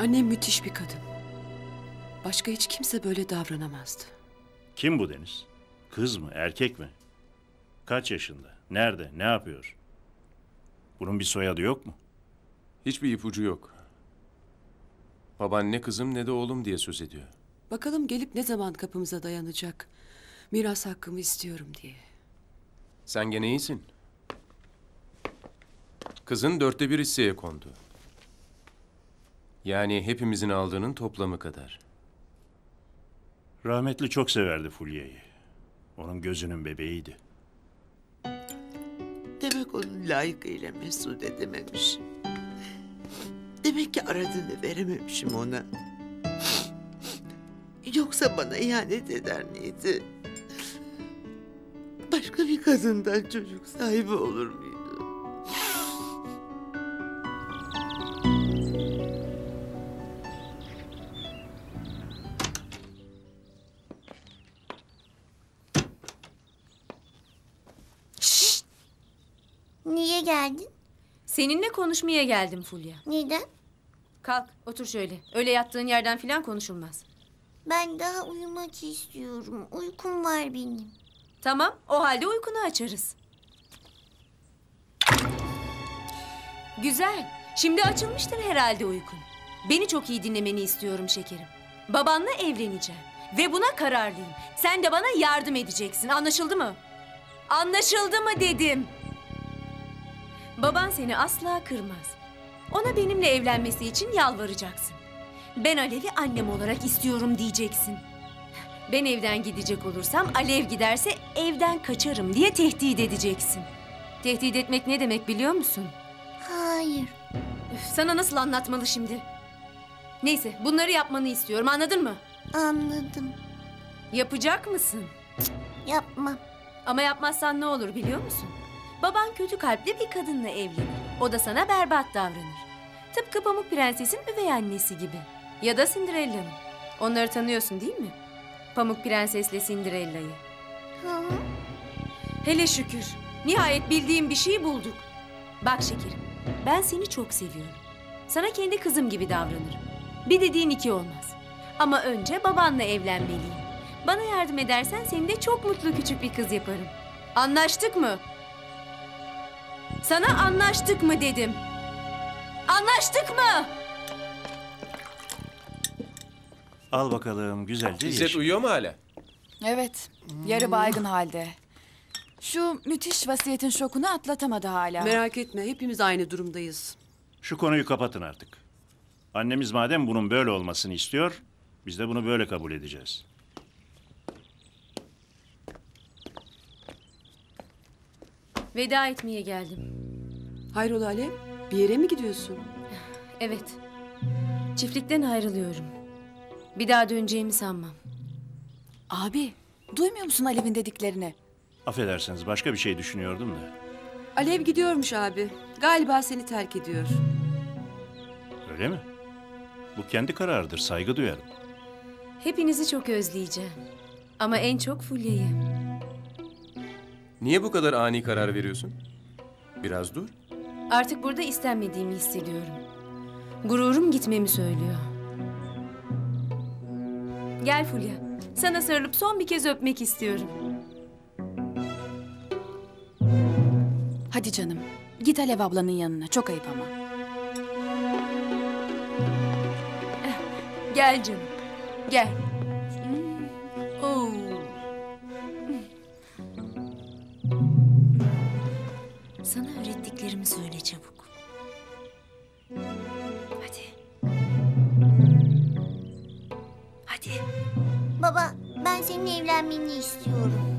Annem müthiş bir kadın. Başka hiç kimse böyle davranamazdı. Kim bu Deniz? Kız mı, erkek mi? Kaç yaşında? Nerede? Ne yapıyor? Bunun bir soyadı yok mu? Hiçbir ipucu yok. Baban ne kızım ne de oğlum diye söz ediyor. Bakalım gelip ne zaman kapımıza dayanacak? Miras hakkımı istiyorum diye. Sen gene iyisin. Kızın dörtte bir hisseye kondu. Yani hepimizin aldığının toplamı kadar. Rahmetli çok severdi Fulya'yı. Onun gözünün bebeğiydi. Demek onun layıkıyla mesut edememiş. Demek ki aradığını verememişim ona. Yoksa bana ihanet eder miydi? Başka bir kadından çocuk sahibi olur muydu? Niye geldin? Seninle konuşmaya geldim Fulya. Neden? Kalk, otur şöyle. Öyle yattığın yerden filan konuşulmaz. Ben daha uyumak istiyorum. Uykum var benim. Tamam, o halde uykunu açarız. Güzel. Şimdi açılmıştır herhalde uykun. Beni çok iyi dinlemeni istiyorum şekerim. Babanla evleneceğim ve buna kararlıyım. Sen de bana yardım edeceksin. Anlaşıldı mı? Anlaşıldı mı dedim. Baban seni asla kırmaz. Ona benimle evlenmesi için yalvaracaksın. Ben Alev'i annem olarak istiyorum diyeceksin. Ben evden gidecek olursam Alev giderse evden kaçarım diye tehdit edeceksin. Tehdit etmek ne demek biliyor musun? Hayır. Öf, sana nasıl anlatmalı şimdi? Neyse, bunları yapmanı istiyorum, anladın mı? Anladım. Yapacak mısın? Yapmam. Ama yapmazsan ne olur biliyor musun? Baban kötü kalpli bir kadınla evlenir. O da sana berbat davranır. Tıpkı Pamuk Prenses'in üvey annesi gibi. Ya da Cinderella'nın. Onları tanıyorsun değil mi? Pamuk Prenses'le Cinderella'yı. Hele şükür. Nihayet bildiğim bir şeyi bulduk. Bak şekerim, ben seni çok seviyorum. Sana kendi kızım gibi davranırım. Bir dediğin iki olmaz. Ama önce babanla evlenmeliyim. Bana yardım edersen seni de çok mutlu küçük bir kız yaparım. Anlaştık mı? Sana anlaştık mı dedim. Anlaştık mı? Al bakalım güzelce. İzzet uyuyor mu hala? Evet, yarı baygın halde. Şu müthiş vasiyetin şokunu atlatamadı hala. Merak etme, hepimiz aynı durumdayız. Şu konuyu kapatın artık. Annemiz madem bunun böyle olmasını istiyor, biz de bunu böyle kabul edeceğiz. Veda etmeye geldim. Hayrola Alev, bir yere mi gidiyorsun? Evet, çiftlikten ayrılıyorum. Bir daha döneceğimi sanmam. Abi, duymuyor musun Alev'in dediklerini? Affedersiniz, başka bir şey düşünüyordum da. Alev gidiyormuş abi. Galiba seni terk ediyor. Öyle mi? Bu kendi kararıdır, saygı duyarım. Hepinizi çok özleyeceğim. Ama en çok Fulya'yı. Niye bu kadar ani karar veriyorsun? Biraz dur. Artık burada istenmediğimi hissediyorum. Gururum gitmemi söylüyor. Gel Fulya, sana sarılıp son bir kez öpmek istiyorum. Hadi canım, git Alev ablanın yanına. Çok ayıp ama. Gel canım, gel. Sana öğrettiklerimi söyle çabuk. Hadi. Hadi. Baba, ben seninle evlenmeni istiyorum.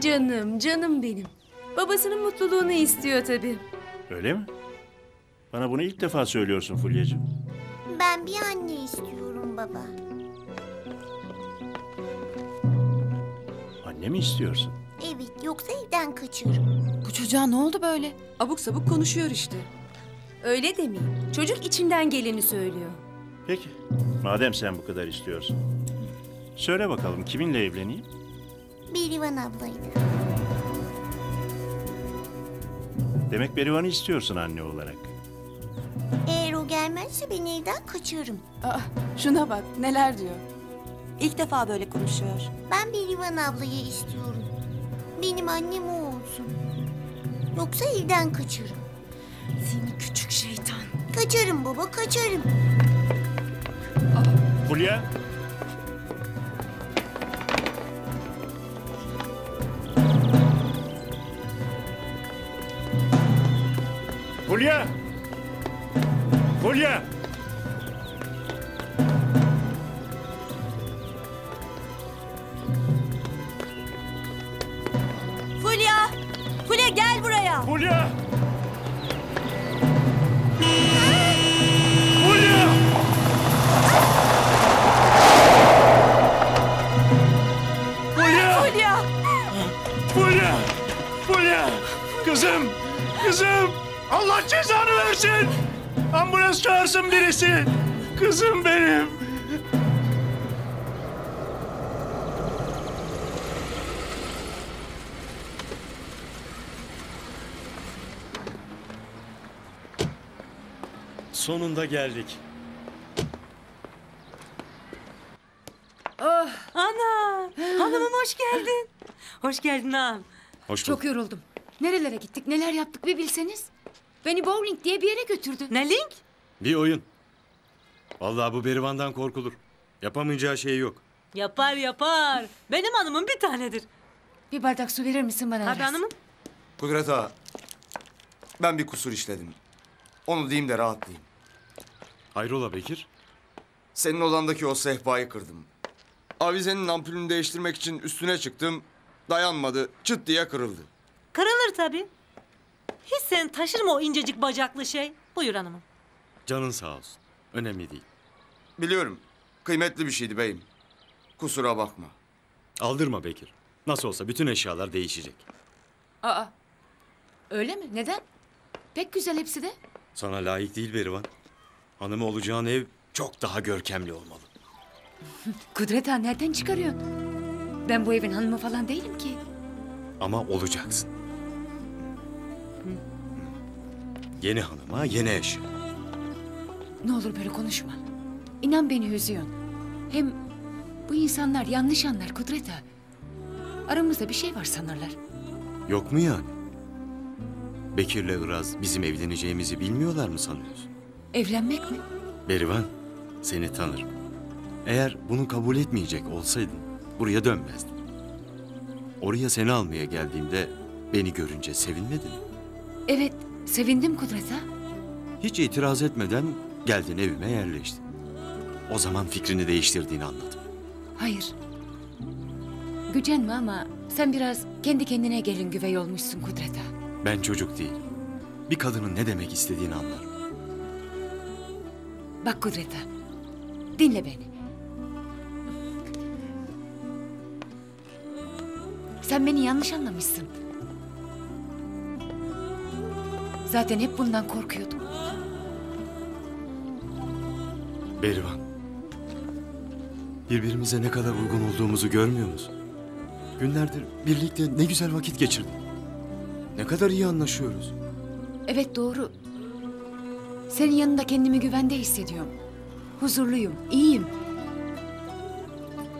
Canım, canım benim. Babasının mutluluğunu istiyor tabii. Öyle mi? Bana bunu ilk defa söylüyorsun Fulya'cığım. Ben bir anne istiyorum baba. Anne mi istiyorsun? Evet, yoksa evden kaçıyorum. Bu çocuğa ne oldu böyle? Abuk sabuk konuşuyor işte. Öyle demeyin. Çocuk içinden geleni söylüyor. Peki, madem sen bu kadar istiyorsun. Söyle bakalım, kiminle evleneyim? Berivan ablaydı. Demek Berivan'ı istiyorsun anne olarak. Eğer o gelmezse ben evden kaçarım. Aa, şuna bak, neler diyor. İlk defa böyle konuşuyor. Ben Berivan ablayı istiyorum. Benim annem o olsun. Yoksa evden kaçarım. Seni küçük şeytan. Kaçarım baba, kaçarım. Aa. Fulya. Fulya! Fulya! Fulya! Fulya gel buraya! Fulya! Fulya! Fulya! Fulya! Fulya! Fulya! Kızım! Kızım! Allah cezanı versin! Ambulans çağırsın birisi! Kızım benim! Sonunda geldik. Oh, ana! Hanımım hoş geldin. Hoş geldin ağam. Hoş bulduk. Çok yoruldum. Nerelere gittik, neler yaptık bir bilseniz. Beni bowling diye bir yere götürdü. Ne link? Bir oyun. Vallahi bu Berivan'dan korkulur. Yapamayacağı şey yok. Yapar yapar. Benim hanımım bir tanedir. Bir bardak su verir misin bana? Hadi hanımım. Kudret ağa. Ben bir kusur işledim. Onu diyeyim de rahatlayayım. Hayrola Bekir? Senin odandaki o sehpayı kırdım. Avizenin ampulünü değiştirmek için üstüne çıktım. Dayanmadı. Çıt diye kırıldı. Kırılır tabii. Hiç sen taşır mı o incecik bacaklı şey? Buyur hanımım. Canın sağ olsun. Önemli değil. Biliyorum. Kıymetli bir şeydi beyim. Kusura bakma. Aldırma Bekir. Nasıl olsa bütün eşyalar değişecek. Aa. Öyle mi? Neden? Pek güzel hepsi de. Sana layık değil Berivan. Hanımı olacağın ev çok daha görkemli olmalı. Kudret ağa nereden çıkarıyorsun? Ben bu evin hanımı falan değilim ki. Ama olacaksın. Yeni hanıma yeni eş. Ne olur böyle konuşma. İnan beni üzüyorsun. Hem bu insanlar yanlış anlar Kudret ağa. Aramızda bir şey var sanırlar. Yok mu yani? Bekir'le Iraz bizim evleneceğimizi bilmiyorlar mı sanıyorsun? Evlenmek mi? Berivan, seni tanırım. Eğer bunu kabul etmeyecek olsaydın buraya dönmezdin. Oraya seni almaya geldiğimde beni görünce sevinmedin mi? Evet, sevindim Kudret ağa. Hiç itiraz etmeden geldin evime yerleştin. O zaman fikrini değiştirdiğini anladım. Hayır. Gücenme ama sen biraz kendi kendine gelin güvey olmuşsun Kudret ağa. Ben çocuk değil. Bir kadının ne demek istediğini anlarım. Bak Kudret ağa, dinle beni. Sen beni yanlış anlamışsın. Zaten hep bundan korkuyordum. Berivan, birbirimize ne kadar uygun olduğumuzu görmüyor musun? Günlerdir birlikte ne güzel vakit geçirdik. Ne kadar iyi anlaşıyoruz. Evet doğru. Senin yanında kendimi güvende hissediyorum. Huzurluyum, iyiyim.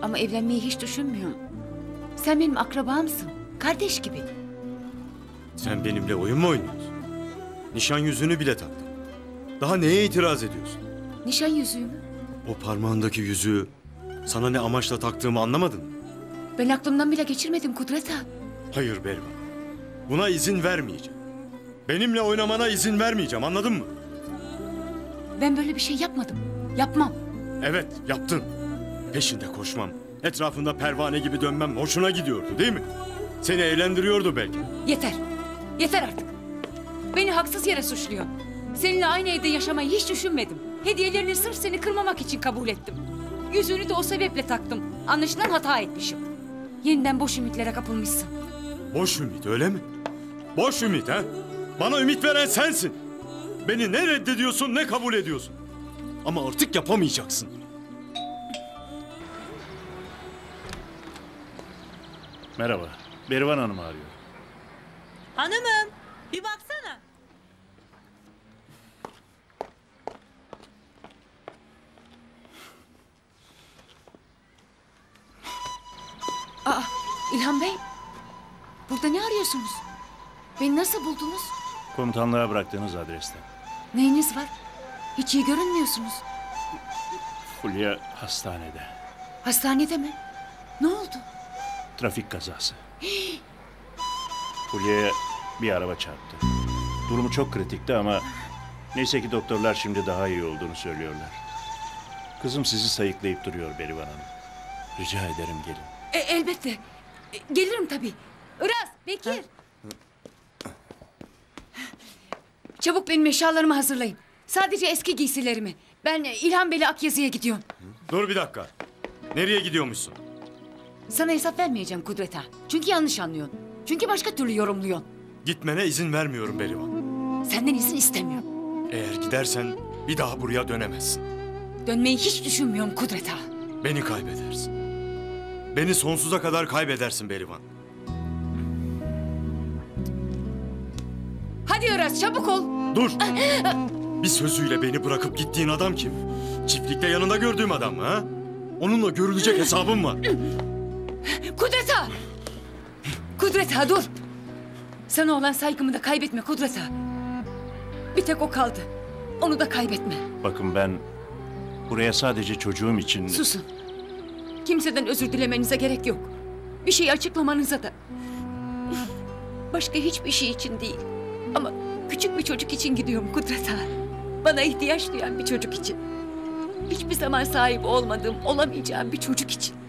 Ama evlenmeyi hiç düşünmüyorum. Sen benim akrabamsın, kardeş gibi. Sen benimle oyun mu oynuyorsun? Nişan yüzüğünü bile taktın. Daha neye itiraz ediyorsun? Nişan yüzüğü mü? O parmağındaki yüzüğü sana ne amaçla taktığımı anlamadın mı? Ben aklımdan bile geçirmedim Kudret ağa. Hayır Berivan, buna izin vermeyeceğim. Benimle oynamana izin vermeyeceğim, anladın mı? Ben böyle bir şey yapmadım, yapmam. Evet, yaptın. Peşinde koşmam, etrafında pervane gibi dönmem hoşuna gidiyordu değil mi? Seni eğlendiriyordu belki. Yeter, yeter artık. Beni haksız yere suçluyorsun. Seninle aynı evde yaşamayı hiç düşünmedim. Hediyelerini sırf seni kırmamak için kabul ettim. Yüzüğünü de o sebeple taktım. Anlaşılan hata etmişim. Yeniden boş ümitlere kapılmışsın. Boş ümit öyle mi? Boş ümit ha? Bana ümit veren sensin. Beni ne reddediyorsun ne kabul ediyorsun. Ama artık yapamayacaksın. Merhaba, Berivan Hanım'ı arıyor. Hanımım, bir baksana. Aa, İlhan Bey, burada ne arıyorsunuz? Beni nasıl buldunuz? Komutanlığa bıraktığınız adresten. Neyiniz var? Hiç iyi görünmüyorsunuz. Fulya hastanede. Hastanede mi? Ne oldu? Trafik kazası. Fulya'ya bir araba çarptı. Durumu çok kritikti ama neyse ki doktorlar şimdi daha iyi olduğunu söylüyorlar. Kızım sizi sayıklayıp duruyor Berivan Hanım. Rica ederim gelin. E, elbette. E, gelirim tabii. Iraz, Bekir. Ha? Çabuk benim eşyalarımı hazırlayın. Sadece eski giysilerimi. Ben İlhan Bey'le Akyazı'ya gidiyorum. Dur bir dakika. Nereye gidiyormuşsun? Sana hesap vermeyeceğim Kudret ağa. Çünkü yanlış anlıyorsun. Çünkü başka türlü yorumluyorsun. Gitmene izin vermiyorum Berivan. Senden izin istemiyorum. Eğer gidersen bir daha buraya dönemezsin. Dönmeyi hiç düşünmüyorum Kudret ağa. Beni kaybedersin. Beni sonsuza kadar kaybedersin Berivan. Hadi Iraz çabuk ol. Dur. Bir sözüyle beni bırakıp gittiğin adam kim? Çiftlikte yanında gördüğüm adam mı ha? Onunla görülecek hesabım var. Kudret ağa! Kudret ağa dur! Sana olan saygımı da kaybetme Kudret ağa. Bir tek o kaldı. Onu da kaybetme. Bakın ben buraya sadece çocuğum için... Susun. Kimseden özür dilemenize gerek yok. Bir şey açıklamanıza da. Başka hiçbir şey için değil. Ama küçük bir çocuk için gidiyorum Kudret ağa. Bana ihtiyaç duyan bir çocuk için. Hiçbir zaman sahip olmadığım, olamayacağım bir çocuk için.